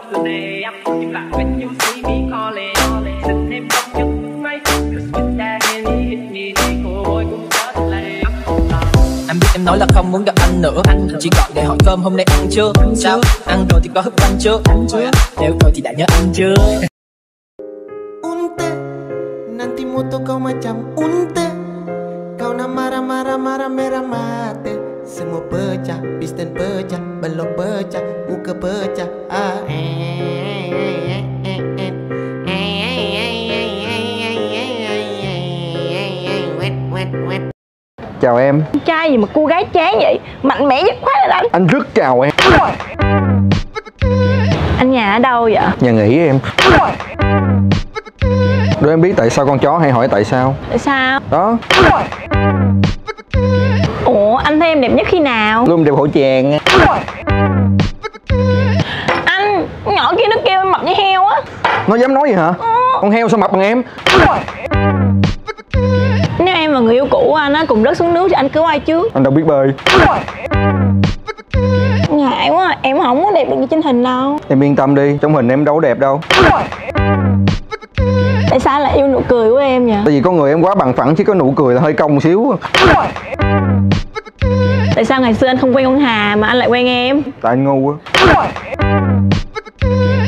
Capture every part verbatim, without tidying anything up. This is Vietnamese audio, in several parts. lúc today I'm talking back when you see me calling. Listen em không những mấy cause with that handy hit me đi cô ôi cũng chết lẹ. Anh biết em nói là không muốn gặp anh nữa, anh chỉ gọi để hỏi cơm hôm nay ăn chưa, sao ăn rồi thì có hấp ăn chưa, nếu rồi thì đã nhớ ăn chưa. Unte nantimoto kau macam unte, kau nak marah marah marah merah mate. Semua pecah, bisnis pecah, belok pecah, muka pecah. Ah, eh, eh, eh, eh, eh, eh, eh, eh, eh, eh, eh. Chào em. Trai gì mà cô gái chán vậy? Mạnh mẽ nhất khoái là anh. Anh rất chào em. Anh nhà ở đâu vậy? Nhà nghỉ em. Đố em biết tại sao con chó hay hỏi tại sao? Tại sao? Đó. Ủa, anh thấy em đẹp nhất khi nào? Luôn đẹp khẩu chàng. Anh, nhỏ kia nó kêu em mập như heo á. Nó dám nói gì hả? Ừ. Con heo sao mập bằng em? Nếu em và người yêu cũ của anh á cùng rớt xuống nước thì anh cứu ai trước? Anh đâu biết bơi. Ngại quá, em không có đẹp được như trên hình đâu. Em yên tâm đi, trong hình em đâu có đẹp đâu. Tại sao lại yêu nụ cười của em nhỉ? Tại vì con người em quá bằng phẳng, chỉ có nụ cười là hơi cong một xíu. Tại sao ngày xưa anh không quen ông Hà mà anh lại quen em? Tại anh ngu á.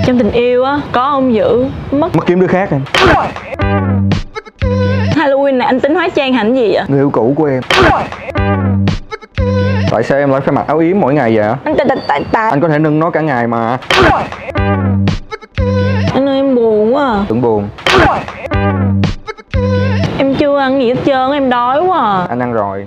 Trong tình yêu á, có ông giữ, mất Mất kiếm đứa khác. Anh Halloween này anh tính hóa trang hẳn gì vậy? Người yêu cũ của em. Tại sao em lại phải mặc áo yếm mỗi ngày vậy? Anh tại tại tại anh có thể nâng nó cả ngày mà. Anh ơi em buồn quá à. Tưởng buồn. Em chưa ăn gì hết trơn, em đói quá à. Anh ăn rồi.